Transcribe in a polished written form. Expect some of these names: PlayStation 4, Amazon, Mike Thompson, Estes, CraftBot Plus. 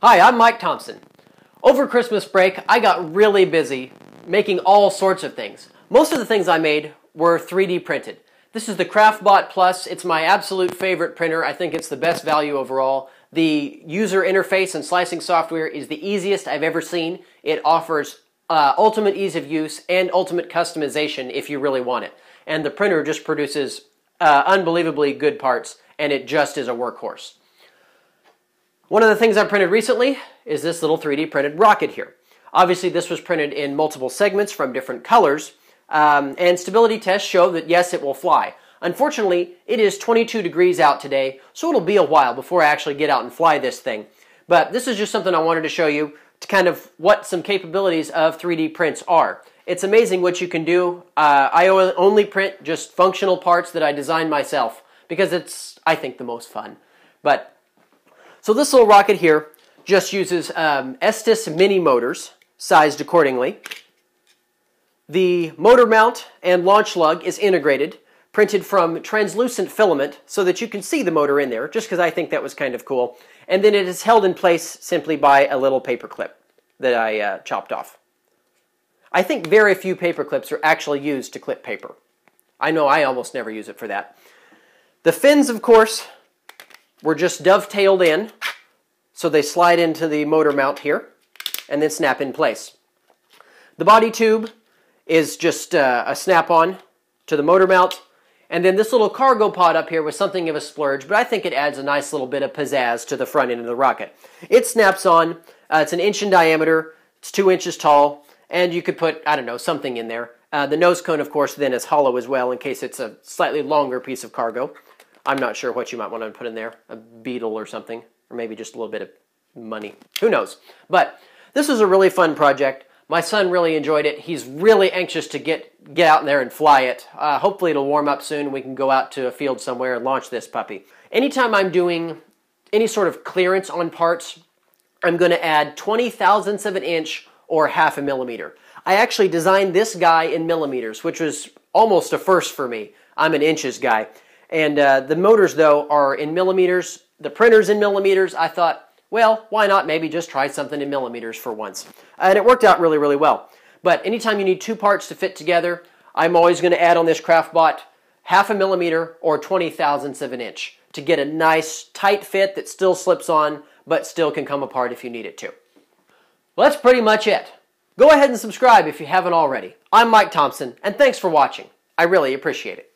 Hi, I'm Mike Thompson. Over Christmas break, I got really busy making all sorts of things. Most of the things I made were 3D printed. This is the CraftBot Plus. It's my absolute favorite printer. I think it's the best value overall. The user interface and slicing software is the easiest I've ever seen. It offers ultimate ease of use and ultimate customization if you really want it. And the printer just produces unbelievably good parts, and it just is a workhorse. One of the things I printed recently is this little 3D printed rocket here. Obviously, this was printed in multiple segments from different colors, and stability tests show that yes, it will fly. Unfortunately, it is 22 degrees out today, so it'll be a while before I actually get out and fly this thing. But this is just something I wanted to show you, to kind of what some capabilities of 3D prints are. It's amazing what you can do. I only print just functional parts that I design myself, because it's, I think, the most fun. But so this little rocket here just uses Estes mini motors, sized accordingly. The motor mount and launch lug is integrated, printed from translucent filament so that you can see the motor in there, just because I think that was kind of cool. And then it is held in place simply by a little paper clip that I chopped off. I think very few paper clips are actually used to clip paper. I know I almost never use it for that. The fins, of course, were just dovetailed in, so they slide into the motor mount here and then snap in place. The body tube is just a snap-on to the motor mount. And then this little cargo pod up here was something of a splurge, but I think it adds a nice little bit of pizzazz to the front end of the rocket. It snaps on. It's an inch in diameter. It's 2 inches tall. And you could put, I don't know, something in there. The nose cone, of course, then is hollow as well in case it's a slightly longer piece of cargo. I'm not sure what you might want to put in there. A beetle or something. Or maybe just a little bit of money. Who knows? But this is a really fun project. My son really enjoyed it. He's really anxious to get out there and fly it. Hopefully it'll warm up soon. We can go out to a field somewhere and launch this puppy. Anytime I'm doing any sort of clearance on parts, I'm going to add 20 thousandths of an inch or 1/2 a millimeter. I actually designed this guy in millimeters, which was almost a first for me. I'm an inches guy. And the motors, though, are in millimeters. The printer's in millimeters. I thought, well, why not maybe just try something in millimeters for once? And it worked out really, really well. But anytime you need two parts to fit together, I'm always going to add on this CraftBot 1/2 a millimeter or 20 thousandths of an inch to get a nice, tight fit that still slips on, but still can come apart if you need it to. Well, that's pretty much it. Go ahead and subscribe if you haven't already. I'm Mike Thompson, and thanks for watching. I really appreciate it.